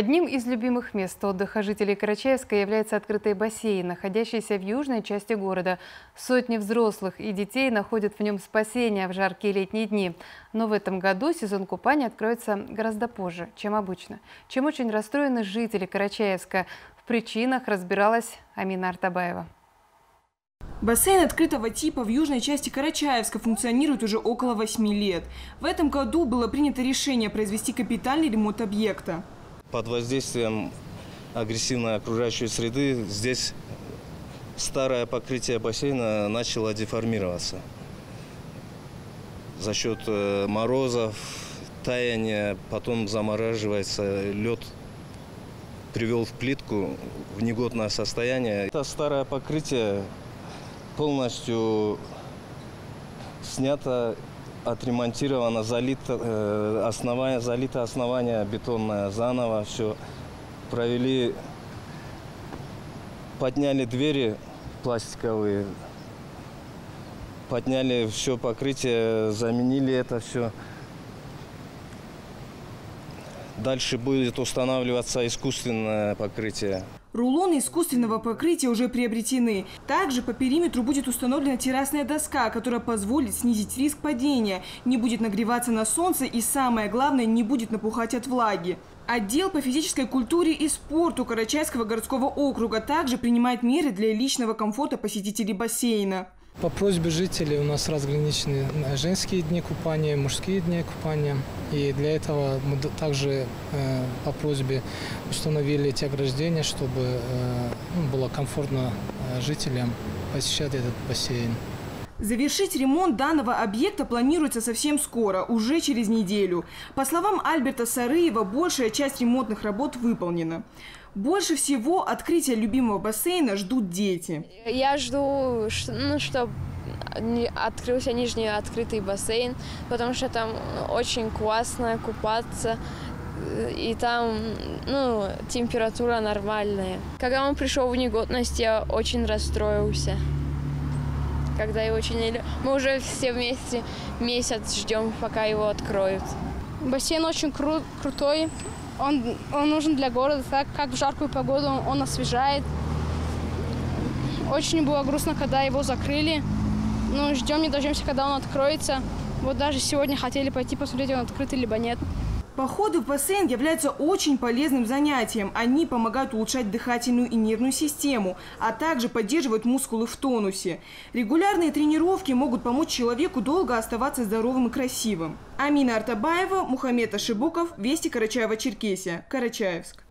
Одним из любимых мест отдыха жителей Карачаевска является открытый бассейн, находящийся в южной части города. Сотни взрослых и детей находят в нем спасение в жаркие летние дни. Но в этом году сезон купания откроется гораздо позже, чем обычно, чем очень расстроены жители Карачаевска. В причинах разбиралась Амина Артабаева. Бассейн открытого типа в южной части Карачаевска функционирует уже около 8 лет. В этом году было принято решение произвести капитальный ремонт объекта. Под воздействием агрессивной окружающей среды здесь старое покрытие бассейна начало деформироваться. За счет морозов, таяния, потом замораживается лед, привел в плитку в негодное состояние. Это старое покрытие полностью снято, отремонтировано, залито основание бетонное заново, все провели, подняли двери пластиковые, подняли все покрытие, заменили это все. Дальше будет устанавливаться искусственное покрытие. Рулоны искусственного покрытия уже приобретены. Также по периметру будет установлена террасная доска, которая позволит снизить риск падения, не будет нагреваться на солнце и, самое главное, не будет напухать от влаги. Отдел по физической культуре и спорту Карачаевского городского округа также принимает меры для личного комфорта посетителей бассейна. По просьбе жителей у нас разграничены женские дни купания, мужские дни купания. И для этого мы также по просьбе установили эти ограждения, чтобы было комфортно жителям посещать этот бассейн. Завершить ремонт данного объекта планируется совсем скоро, уже через неделю. По словам Альберта Сарыева, большая часть ремонтных работ выполнена. Больше всего открытия любимого бассейна ждут дети. Я жду, чтобы открылся нижний открытый бассейн, потому что там очень классно купаться. И там температура нормальная. Когда он пришел в негодность, я очень расстроился. Когда его чинили. Мы уже все вместе месяц ждем, пока его откроют. Бассейн очень крутой. Он нужен для города, так как в жаркую погоду он освежает. Очень было грустно, когда его закрыли. Но ждем, не дождемся, когда он откроется. Вот даже сегодня хотели пойти посмотреть, он открыт либо нет. Походы в бассейн являются очень полезным занятием. Они помогают улучшать дыхательную и нервную систему, а также поддерживают мускулы в тонусе. Регулярные тренировки могут помочь человеку долго оставаться здоровым и красивым. Амина Артабаева, Мухаммед Ашибоков, Вести Карачаево-Черкесия, Карачаевск.